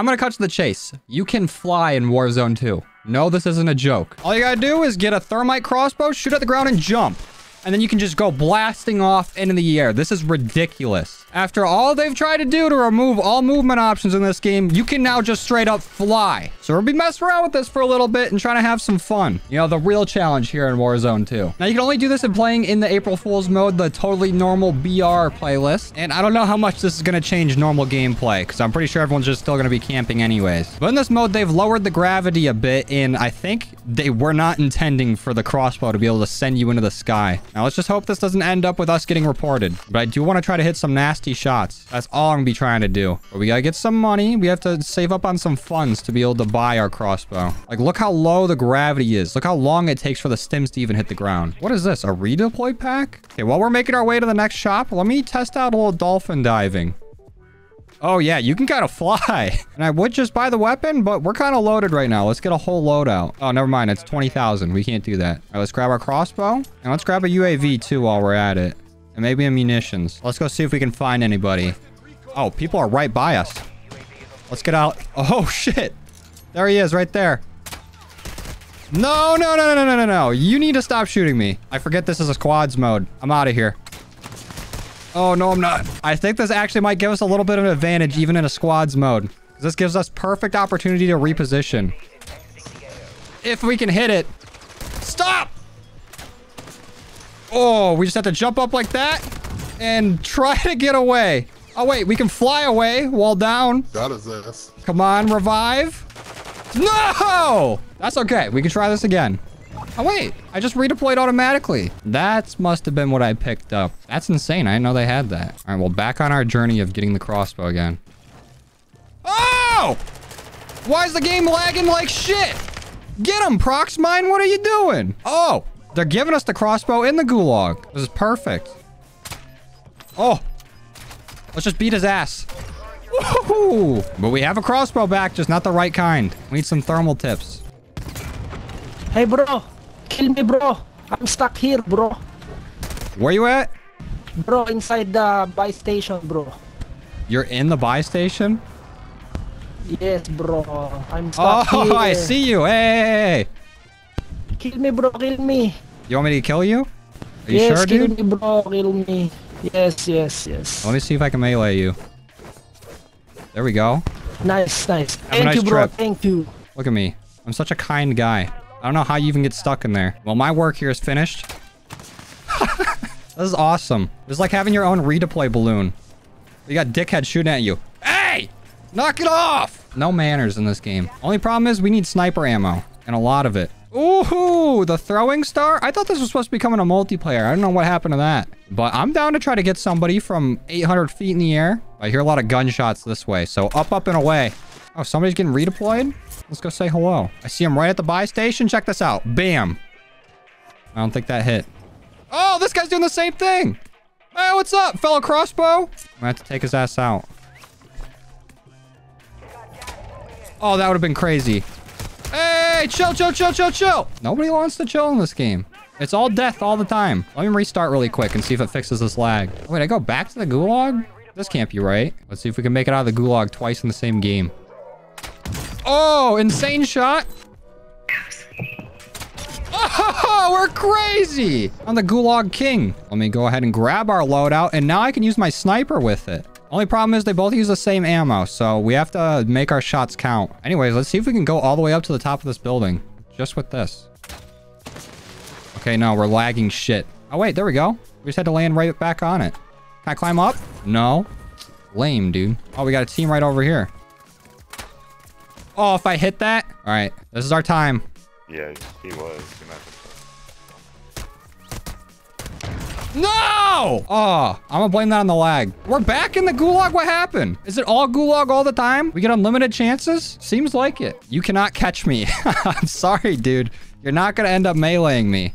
I'm gonna cut to the chase. You can fly in Warzone 2. No, this isn't a joke. All you gotta do is get a thermite crossbow, shoot at the ground, and jump. And then you can just go blasting off into the air. This is ridiculous. After all they've tried to do to remove all movement options in this game, you can now just straight up fly. So we'll be messing around with this for a little bit and trying to have some fun. You know, the real challenge here in Warzone 2. Now, you can only do this in playing in the April Fool's mode, the totally normal BR playlist. And I don't know how much this is going to change normal gameplay, because I'm pretty sure everyone's just still going to be camping anyways. But in this mode, they've lowered the gravity a bit, and I think they were not intending for the crossbow to be able to send you into the sky. Now, let's just hope this doesn't end up with us getting reported. But I do want to try to hit some nasty shots. That's all I'm going to be trying to do. But we got to get some money. We have to save up on some funds to be able to buy our crossbow. Like, look how low the gravity is. Look how long it takes for the stims to even hit the ground. What is this? A redeploy pack? Okay, while we're making our way to the next shop, let me test out a little dolphin diving. Oh, yeah, you can kind of fly. And I would just buy the weapon, but we're kind of loaded right now. Let's get a whole load out. Oh, never mind. It's 20,000. We can't do that. All right, let's grab our crossbow. And let's grab a UAV, too, while we're at it. And maybe a munitions. Let's go see if we can find anybody. Oh, people are right by us. Let's get out. Oh, shit. There he is, right there. No, no, no, no, no, no, no. You need to stop shooting me. I forget this is a squads mode. I'm out of here. Oh, no, I'm not. I think this actually might give us a little bit of an advantage even in a squads mode. This gives us perfect opportunity to reposition. If we can hit it. Stop! Oh, we just have to jump up like that and try to get away. Oh, wait, we can fly away while down. Got his ass. Come on, revive. No! That's okay. We can try this again. Oh, wait. I just redeployed automatically. That must have been what I picked up. That's insane. I didn't know they had that. All right, well, back on our journey of getting the crossbow again. Oh! Why is the game lagging like shit? Get him, Proxmine. What are you doing? Oh, they're giving us the crossbow in the gulag. This is perfect. Oh, let's just beat his ass. Woohoo! But we have a crossbow back, just not the right kind. We need some thermal tips. Hey, bro. Kill me, bro. I'm stuck here, bro. Where you at? Bro, inside the buy station, bro. You're in the buy station? Yes, bro. I'm stuck here. Oh, I see you. Hey. Kill me, bro. Kill me. You want me to kill you? Are you sure, dude? Yes, kill me, bro. Kill me. Yes, yes, yes. Let me see if I can melee you. There we go. Nice, nice. Thank you, bro. Thank you. Look at me. I'm such a kind guy. I don't know how you even get stuck in there. Well, my work here is finished. This is awesome. It's like having your own redeploy balloon. You got dickhead shooting at you. Hey! Knock it off! No manners in this game. Only problem is we need sniper ammo. And a lot of it. Ooh, the throwing star? I thought this was supposed to be coming a multiplayer. I don't know what happened to that. But I'm down to try to get somebody from 800 feet in the air. I hear a lot of gunshots this way. So up, up, and away. Oh, somebody's getting redeployed? Let's go say hello. I see him right at the buy station. Check this out. Bam. I don't think that hit. Oh, this guy's doing the same thing. Hey, what's up, fellow crossbow? I'm going to have to take his ass out. Oh, that would have been crazy. Hey, chill, chill, chill, chill, chill. Nobody wants to chill in this game. It's all death all the time. Let me restart really quick and see if it fixes this lag. Oh, wait, I go back to the gulag? This can't be right. Let's see if we can make it out of the gulag twice in the same game. Oh, insane shot. Oh, we're crazy. I'm the gulag king. Let me go ahead and grab our loadout, and now I can use my sniper with it. Only problem is they both use the same ammo, so we have to make our shots count. Anyways, let's see if we can go all the way up to the top of this building. Just with this. Okay, no, we're lagging shit. Oh, wait, there we go. We just had to land right back on it. Can I climb up? No. Lame, dude. Oh, we got a team right over here. Oh, if I hit that. All right, this is our time. Yeah, he was. No! Oh, I'm gonna blame that on the lag. We're back in the gulag. What happened? Is it all gulag all the time? We get unlimited chances? Seems like it. You cannot catch me. I'm sorry, dude. You're not gonna end up meleeing me.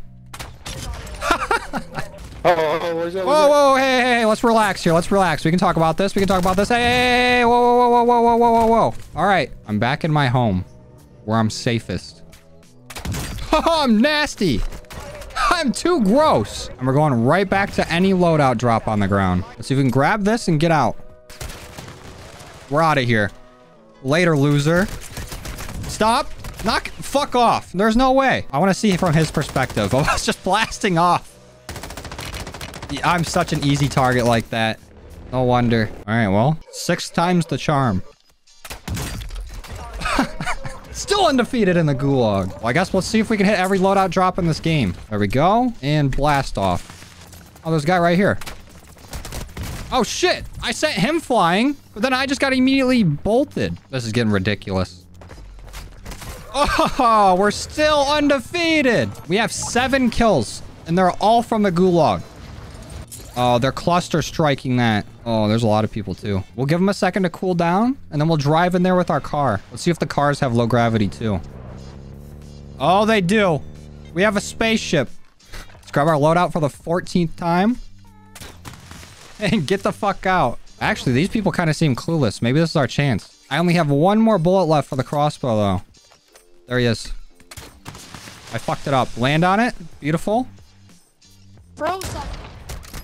Whoa, hey, let's relax here. Let's relax. We can talk about this. Hey, whoa. All right. I'm back in my home where I'm safest. Oh, I'm nasty. I'm too gross. And we're going right back to any loadout drop on the ground. Let's see if we can grab this and get out. We're out of here. Later, loser. Stop. Knock. Fuck off. There's no way. I want to see from his perspective. I was just blasting off. I'm such an easy target like that. No wonder. All right, well, 6 times the charm. Still undefeated in the gulag. Well, I guess we'll see if we can hit every loadout drop in this game. There we go. And blast off. Oh, there's a guy right here. Oh, shit. I sent him flying, but then I just got immediately bolted. This is getting ridiculous. Oh, we're still undefeated. We have 7 kills, and they're all from the gulag. Oh, they're cluster striking that. Oh, there's a lot of people too. We'll give them a second to cool down, and then we'll drive in there with our car. Let's see if the cars have low gravity too. Oh, they do. We have a spaceship. Let's grab our loadout for the 14th time. And get the fuck out. Actually, these people kind of seem clueless. Maybe this is our chance. I only have 1 more bullet left for the crossbow though. There he is. I fucked it up. Land on it. Beautiful. Bro, stop.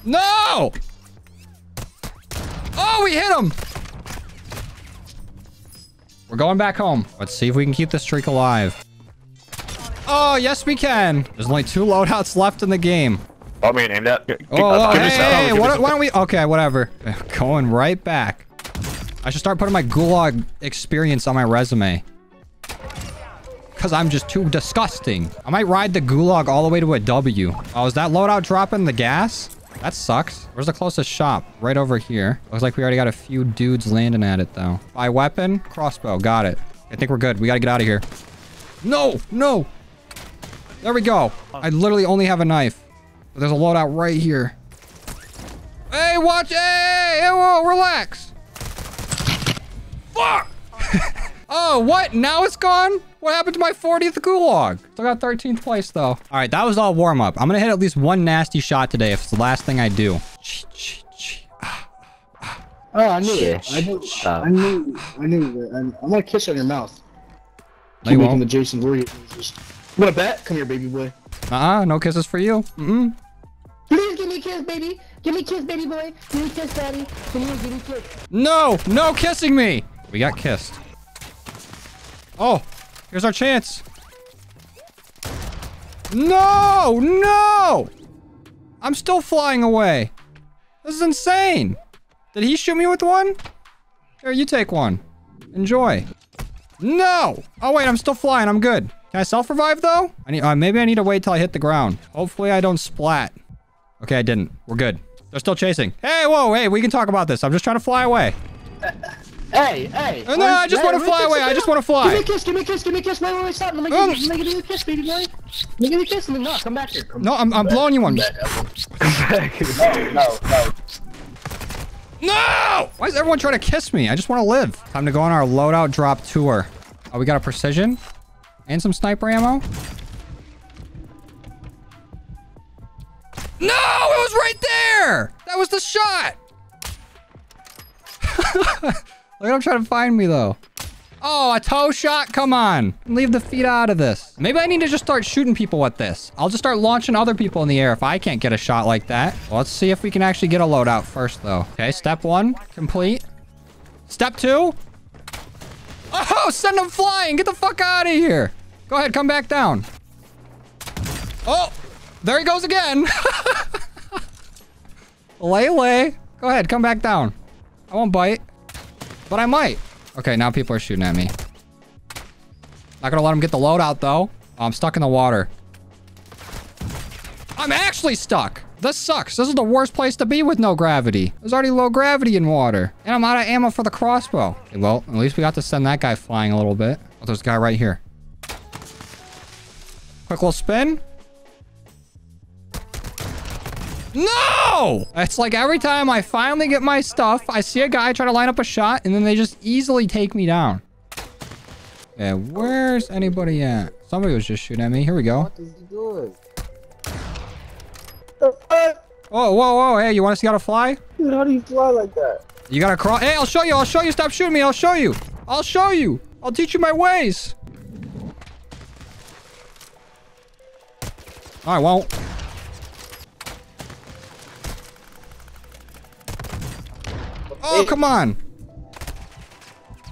No! Oh, we hit him! We're going back home. Let's see if we can keep the streak alive. Oh, yes we can. There's only 2 loadouts left in the game. Oh, man, aimed at. Oh, hey, why don't we... Okay, whatever. Going right back. I should start putting my gulag experience on my resume. Because I'm just too disgusting. I might ride the gulag all the way to a W. Oh, is that loadout dropping the gas? That sucks. Where's the closest shop? Right over here. Looks like we already got a few dudes landing at it, though. By weapon, crossbow. Got it. I think we're good. We got to get out of here. No! No! There we go. I literally only have a knife. But there's a loadout right here. Hey, watch! Hey! Whoa, relax! Fuck! Oh, what? Now it's gone? What happened to my 40th gulag? Still got 13th place, though. All right, that was all warm-up. I'm going to hit at least 1 nasty shot today if it's the last thing I do. Oh, I knew it. I knew it. I'm going to kiss on your mouth. No, you won't. The Jason Voorhees. You want to bet? Come here, baby boy. Uh-uh, no kisses for you. Mm-mm. Please give me a kiss, baby. Give me a kiss, baby boy. Give me a kiss, daddy. Please give me a kiss. No, no kissing me. We got kissed. Oh, here's our chance. No, no. I'm still flying away. This is insane. Did he shoot me with one? Here, you take one. Enjoy. No. Oh, wait, I'm still flying. I'm good. Can I self-revive, though? I need, maybe I need to wait till I hit the ground. Hopefully, I don't splat. Okay, I didn't. We're good. They're still chasing. Hey, whoa, hey, we can talk about this. I'm just trying to fly away. Hey, hey. Oh, no, I just want to fly away. I just want to fly. Give me a kiss. Give me a kiss. Give me a kiss. Wait, wait, wait. Stop. Let me give you a kiss, baby boy. Let me give you a kiss. No, come back here. No, I'm blowing you one. No. No! Why is everyone trying to kiss me? I just want to live. Time to go on our loadout drop tour. Oh, we got a precision and some sniper ammo. No, it was right there. That was the shot. Look at him trying to find me, though. Oh, a toe shot? Come on. Leave the feet out of this. Maybe I need to just start shooting people with this. I'll just start launching other people in the air if I can't get a shot like that. Well, let's see if we can actually get a loadout first, though. Okay, step 1, complete. Step 2. Oh, send them flying. Get the fuck out of here. Go ahead, come back down. Oh, there he goes again. Lele. Go ahead, come back down. I won't bite. But I might. Okay, now people are shooting at me. Not gonna let them get the loadout, though. Oh, I'm stuck in the water. I'm actually stuck. This sucks. This is the worst place to be with no gravity. There's already low gravity in water. And I'm out of ammo for the crossbow. Okay, well, at least we got to send that guy flying a little bit. Oh, there's a guy right here. Quick little spin. No! It's like every time I finally get my stuff, I see a guy try to line up a shot, and then they just easily take me down. Yeah, where's anybody at? Somebody was just shooting at me. Here we go. What is he doing? Oh, whoa, whoa. Hey, you want to see how to fly? Dude, how do you fly like that? You gotta crawl. Hey, I'll show you. I'll show you. Stop shooting me. I'll show you. I'll show you. I'll teach you my ways. I won't. Oh, come on.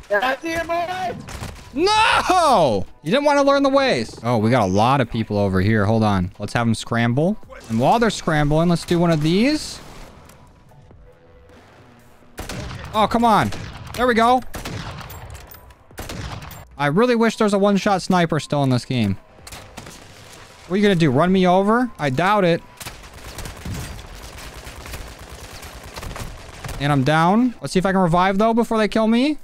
God damn it! No! You didn't want to learn the ways. Oh, we got a lot of people over here. Hold on. Let's have them scramble. And while they're scrambling, let's do one of these. Oh, come on. There we go. I really wish there's a one-shot sniper still in this game. What are you going to do? Run me over? I doubt it. And I'm down. Let's see if I can revive, though, before they kill me.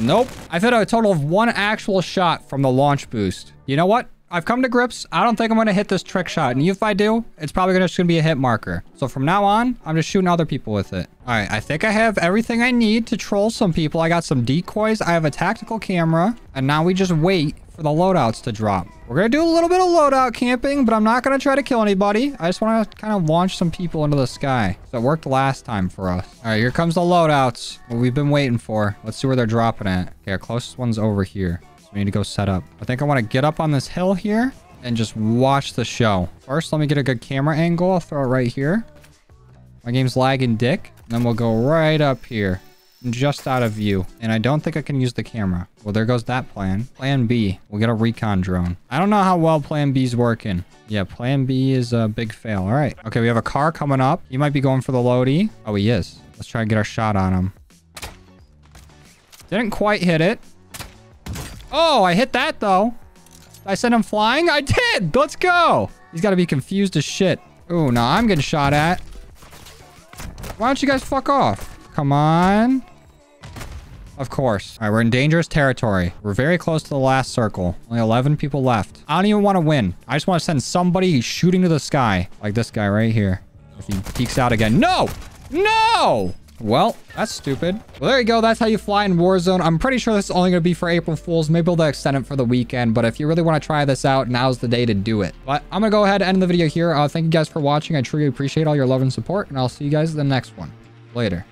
Nope. I've hit a total of one actual shot from the launch boost. You know what? I've come to grips. I don't think I'm going to hit this trick shot. And if I do, it's probably just going to be a hit marker. So from now on, I'm just shooting other people with it. All right. I think I have everything I need to troll some people. I got some decoys. I have a tactical camera. And now we just wait for the loadouts to drop. We're going to do a little bit of loadout camping, but I'm not going to try to kill anybody. I just want to kind of launch some people into the sky. So it worked last time for us. All right. Here comes the loadouts. What we've been waiting for. Let's see where they're dropping at. Okay. Our closest one's over here. We need to go set up. I think I want to get up on this hill here and just watch the show. First, let me get a good camera angle. I'll throw it right here. My game's lagging dick. And then we'll go right up here. I'm just out of view. And I don't think I can use the camera. Well, there goes that plan. Plan B. We'll get a recon drone. I don't know how well plan B's working. Yeah, plan B is a big fail. All right. Okay, we have a car coming up. He might be going for the loadie. Oh, he is. Let's try to get our shot on him. Didn't quite hit it. Oh, I hit that, though. Did I send him flying? I did. Let's go. He's got to be confused as shit. Ooh, no, I'm getting shot at. Why don't you guys fuck off? Come on. Of course. All right, we're in dangerous territory. We're very close to the last circle. Only 11 people left. I don't even want to win. I just want to send somebody shooting to the sky. Like this guy right here. If he peeks out again. No! No! Well, that's stupid. Well, there you go. That's how you fly in Warzone. I'm pretty sure this is only going to be for April Fools. Maybe they'll extend it for the weekend. But if you really want to try this out, now's the day to do it. But I'm going to go ahead and end the video here. Thank you guys for watching. I truly appreciate all your love and support. And I'll see you guys in the next one. Later.